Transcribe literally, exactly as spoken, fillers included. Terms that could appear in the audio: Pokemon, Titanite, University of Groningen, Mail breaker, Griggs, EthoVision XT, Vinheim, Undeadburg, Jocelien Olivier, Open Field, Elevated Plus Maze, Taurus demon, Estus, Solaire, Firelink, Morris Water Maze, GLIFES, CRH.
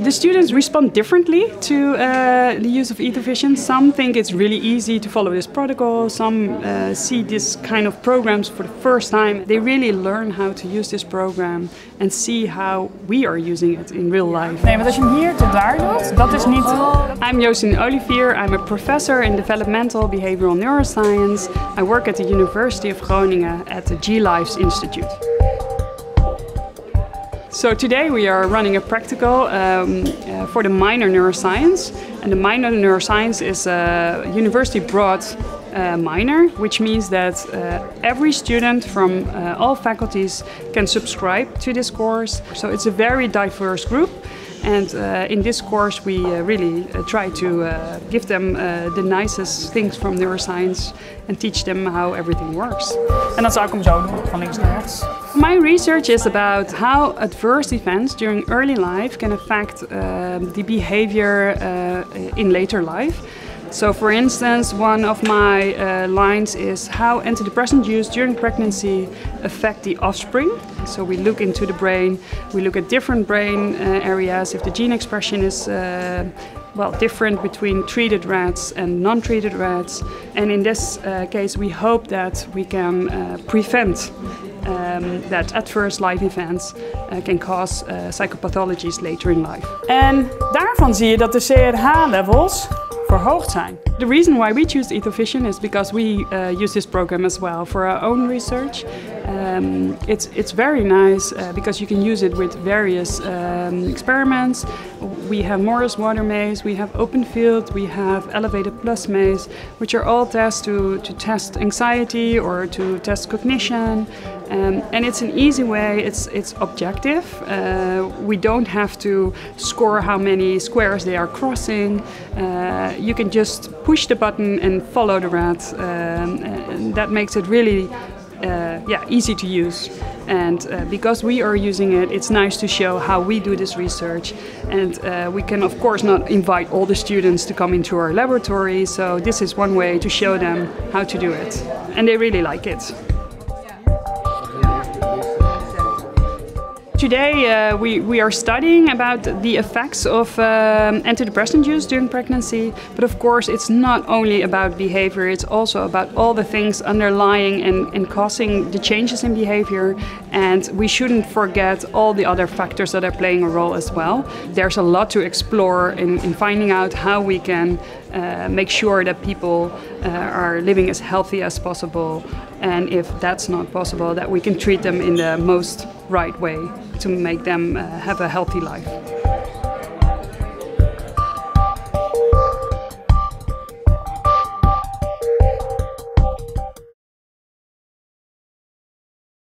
The students respond differently to uh, the use of EthoVision. Some think it's really easy to follow this protocol, some uh, see this kind of programs for the first time. They really learn how to use this program and see how we are using it in real life. Nee, want als je hem hier tot daar doet, dat is niet... I'm Jocelien Olivier, I'm a professor in developmental behavioral neuroscience. I work at the University of Groningen at the GLIFES Institute. So today we are running a practical um, uh, for the minor neuroscience, and the minor neuroscience is a university broad uh, minor, which means that uh, every student from uh, all faculties can subscribe to this course. So it's a very diverse group, and uh, in this course we uh, really uh, try to uh, give them uh, the nicest things from neuroscience and teach them how everything works. En dat zou ik hem zo doen, van links naar rechts. My research is about how adverse events during early life can affect uh, the behavior uh, in later life. So for instance, one of my uh, lines is how antidepressant use during pregnancy affect the offspring. So we look into the brain, we look at different brain uh, areas, if the gene expression is uh, well, different between treated rats and non-treated rats. And in this uh, case, we hope that we can uh, prevent Um, that adverse life events uh, can cause uh, psychopathologies later in life. En daarvan zie je dat de C R H levels verhoogd zijn. The reason why we choose EthoVision is because we uh, use this program as well for our own research. Um, it's, it's very nice uh, because you can use it with various um, experiments. We have Morris Water Maze, we have Open Field, we have Elevated Plus Maze, which are all tests to, to test anxiety or to test cognition. Um, and it's an easy way, it's, it's objective. Uh, we don't have to score how many squares they are crossing. Uh, you can just push the button and follow the rat. Um, and that makes it really uh, yeah, easy to use. And uh, because we are using it, it's nice to show how we do this research. And uh, we can of course not invite all the students to come into our laboratory. So this is one way to show them how to do it. And they really like it. Today uh, we, we are studying about the effects of um, antidepressant use during pregnancy, but of course it's not only about behavior, it's also about all the things underlying and, and causing the changes in behavior, and we shouldn't forget all the other factors that are playing a role as well. There's a lot to explore in, in finding out how we can uh, make sure that people uh, are living as healthy as possible, and if that's not possible, that we can treat them in the most right way to make them uh, have a healthy life.